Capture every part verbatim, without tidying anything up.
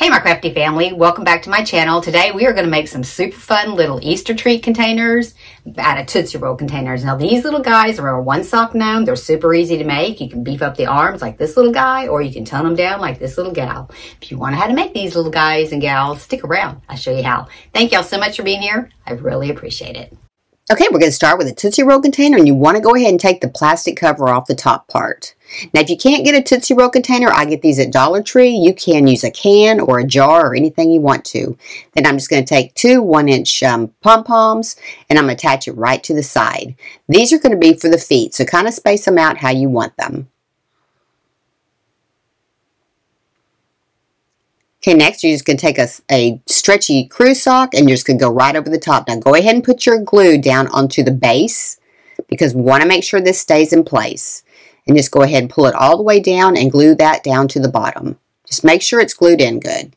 Hey my crafty family, welcome back to my channel. Today we are going to make some super fun little Easter treat containers out of Tootsie Roll containers. Now these little guys are a one sock gnome. They're super easy to make. You can beef up the arms like this little guy, or you can tone them down like this little gal. If you want to know how to make these little guys and gals, stick around. I'll show you how. Thank y'all so much for being here. I really appreciate it. Okay, we're going to start with a Tootsie Roll container, and you want to go ahead and take the plastic cover off the top part. Now, if you can't get a Tootsie Roll container, I get these at Dollar Tree. You can use a can or a jar or anything you want to. Then I'm just going to take two one-inch um, pom-poms, and I'm going to attach it right to the side. These are going to be for the feet, so kind of space them out how you want them. Okay, next you're just going to take a, a stretchy crew sock and you're just going to go right over the top. Now go ahead and put your glue down onto the base because we want to make sure this stays in place. And just go ahead and pull it all the way down and glue that down to the bottom. Just make sure it's glued in good.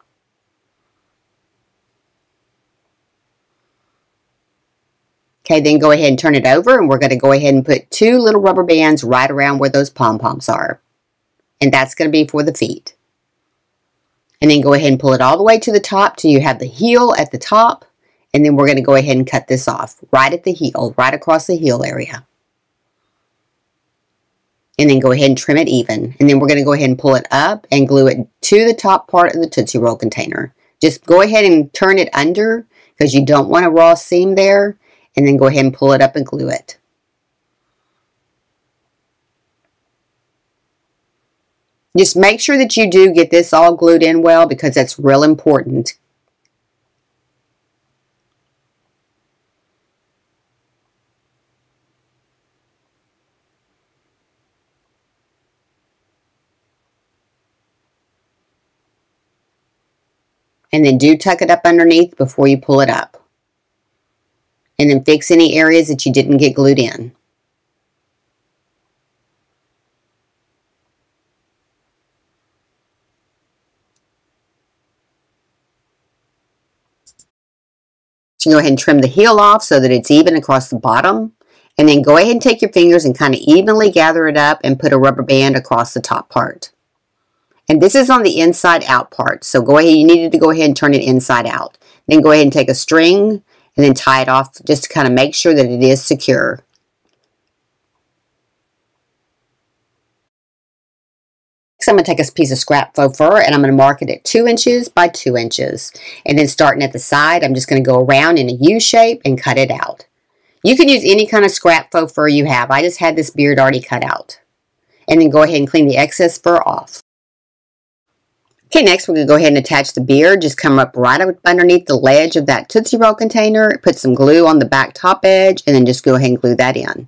Okay, then go ahead and turn it over and we're going to go ahead and put two little rubber bands right around where those pom-poms are. And that's going to be for the feet. And then go ahead and pull it all the way to the top till you have the heel at the top. And then we're going to go ahead and cut this off right at the heel, right across the heel area. And then go ahead and trim it even. And then we're going to go ahead and pull it up and glue it to the top part of the Tootsie Roll container. Just go ahead and turn it under because you don't want a raw seam there. And then go ahead and pull it up and glue it. Just make sure that you do get this all glued in well because that's real important. And then do tuck it up underneath before you pull it up. And then fix any areas that you didn't get glued in. So go ahead and trim the heel off so that it's even across the bottom. And then go ahead and take your fingers and kind of evenly gather it up and put a rubber band across the top part. And this is on the inside out part. So go ahead, you needed to go ahead and turn it inside out. Then go ahead and take a string and then tie it off just to kind of make sure that it is secure. Next, I'm going to take a piece of scrap faux fur and I'm going to mark it at two inches by two inches. And then starting at the side, I'm just going to go around in a U shape and cut it out. You can use any kind of scrap faux fur you have. I just had this beard already cut out. And then go ahead and clean the excess fur off. Okay, next we're going to go ahead and attach the beard. Just come up right up underneath the ledge of that Tootsie Roll container, put some glue on the back top edge, and then just go ahead and glue that in.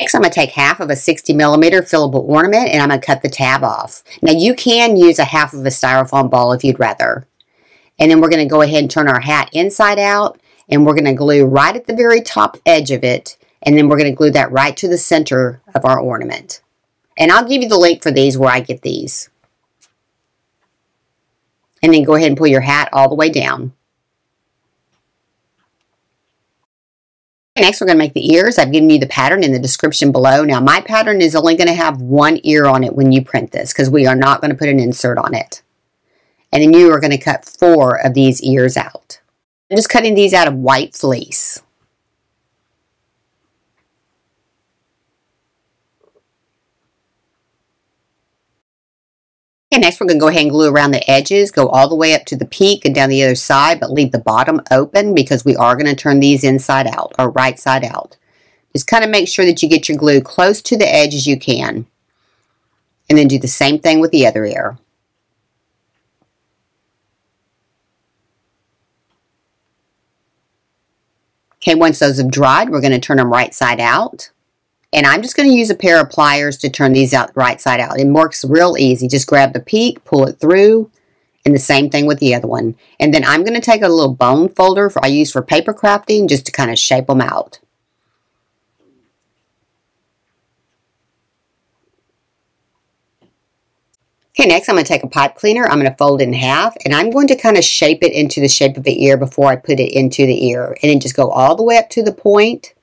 Next, I'm going to take half of a sixty millimeter fillable ornament, and I'm going to cut the tab off. Now, you can use a half of a styrofoam ball if you'd rather. And then we're going to go ahead and turn our hat inside out, and we're going to glue right at the very top edge of it, and then we're going to glue that right to the center of our ornament. And I'll give you the link for these where I get these. And then go ahead and pull your hat all the way down. Next, we're going to make the ears. I've given you the pattern in the description below. Now, my pattern is only going to have one ear on it when you print this because we are not going to put an insert on it. And then you are going to cut four of these ears out. I'm just cutting these out of white fleece. Okay, next we're going to go ahead and glue around the edges, go all the way up to the peak and down the other side, but leave the bottom open because we are going to turn these inside out, or right side out. Just kind of make sure that you get your glue close to the edge as you can. And then do the same thing with the other ear. Okay, once those have dried, we're going to turn them right side out. And I'm just going to use a pair of pliers to turn these out right side out. It works real easy. Just grab the peak, pull it through, and the same thing with the other one. And then I'm going to take a little bone folder for, I use for paper crafting just to kind of shape them out. Okay, next I'm going to take a pipe cleaner. I'm going to fold it in half, and I'm going to kind of shape it into the shape of the ear before I put it into the ear. And then just go all the way up to the point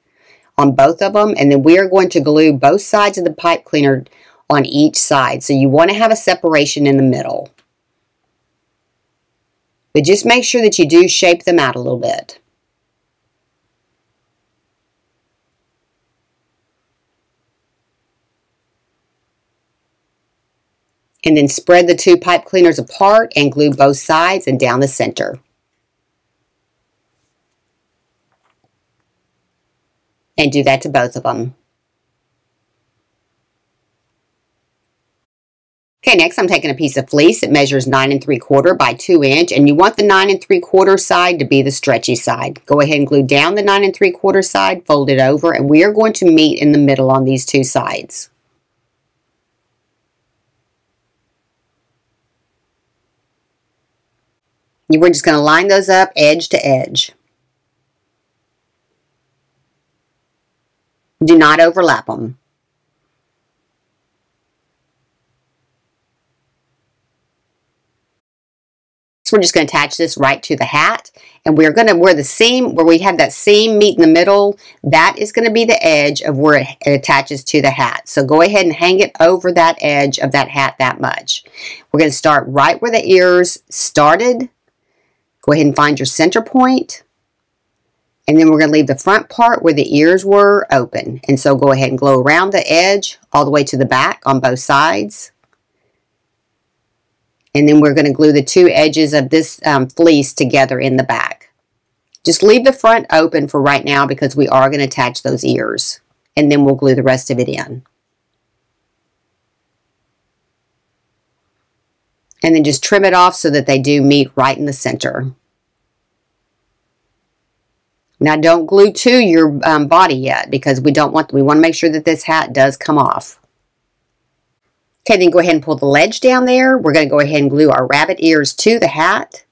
on both of them, and then we are going to glue both sides of the pipe cleaner on each side. So you want to have a separation in the middle. But just make sure that you do shape them out a little bit. And then spread the two pipe cleaners apart and glue both sides and down the center. And do that to both of them. Okay, next I'm taking a piece of fleece that measures nine and three quarter by two inch, and you want the nine and three quarter side to be the stretchy side. Go ahead and glue down the nine and three quarter side, fold it over, and we are going to meet in the middle on these two sides. We're just going to line those up edge to edge. Do not overlap them. So we're just going to attach this right to the hat, and we're going to where the seam, where we have that seam meet in the middle, that is going to be the edge of where it attaches to the hat. So go ahead and hang it over that edge of that hat that much. We're going to start right where the ears started. Go ahead and find your center point. And then we're going to leave the front part where the ears were open. And so go ahead and glue around the edge all the way to the back on both sides. And then we're going to glue the two edges of this um, fleece together in the back. Just leave the front open for right now because we are going to attach those ears. And then we'll glue the rest of it in. And then just trim it off so that they do meet right in the center. Now don't glue to your um, body yet, because we don't want, we want to make sure that this hat does come off. Okay, then go ahead and pull the ledge down there. We're going to go ahead and glue our rabbit ears to the hat.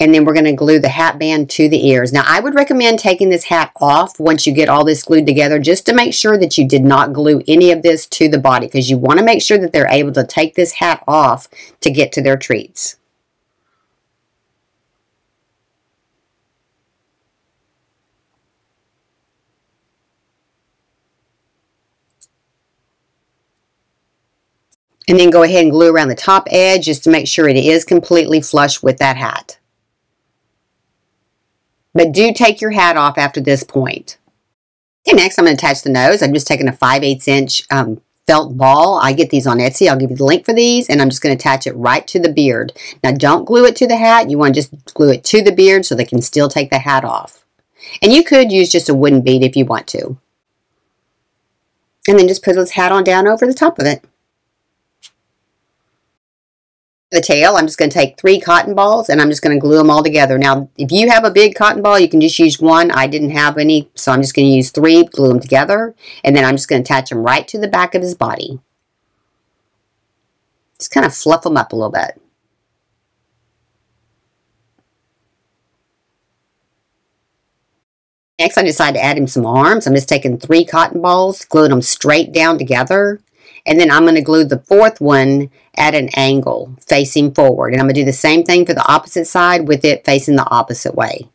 And then we're going to glue the hat band to the ears. Now I would recommend taking this hat off once you get all this glued together, just to make sure that you did not glue any of this to the body, because you want to make sure that they're able to take this hat off to get to their treats. And then go ahead and glue around the top edge just to make sure it is completely flush with that hat. But do take your hat off after this point. Okay, next I'm going to attach the nose. I'm just taking a five eighths inch um, felt ball. I get these on Etsy. I'll give you the link for these. And I'm just going to attach it right to the beard. Now don't glue it to the hat. You want to just glue it to the beard so they can still take the hat off. And you could use just a wooden bead if you want to. And then just put this hat on down over the top of it. The tail, I'm just going to take three cotton balls and I'm just going to glue them all together. Now if you have a big cotton ball, you can just use one. I didn't have any, so I'm just going to use three, glue them together, and then I'm just going to attach them right to the back of his body. Just kind of fluff them up a little bit. Next I decided to add him some arms. I'm just taking three cotton balls, gluing them straight down together. And then I'm going to glue the fourth one at an angle, facing forward. And I'm going to do the same thing for the opposite side with it facing the opposite way.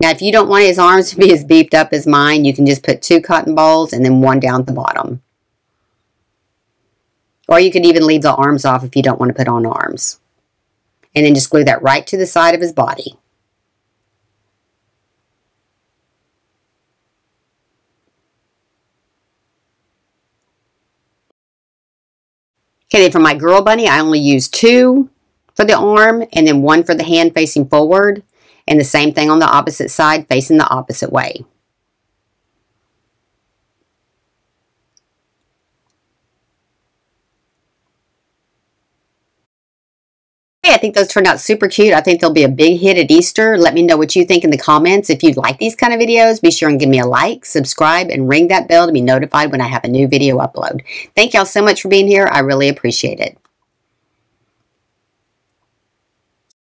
Now, if you don't want his arms to be as beefed up as mine, you can just put two cotton balls and then one down at the bottom. Or you could even leave the arms off if you don't want to put on arms. And then just glue that right to the side of his body. Okay, then for my girl bunny, I only use two for the arm and then one for the hand facing forward. And the same thing on the opposite side, facing the opposite way. Hey, I think those turned out super cute. I think they'll be a big hit at Easter. Let me know what you think in the comments. If you like these kind of videos, be sure and give me a like, subscribe, and ring that bell to be notified when I have a new video upload. Thank y'all so much for being here. I really appreciate it.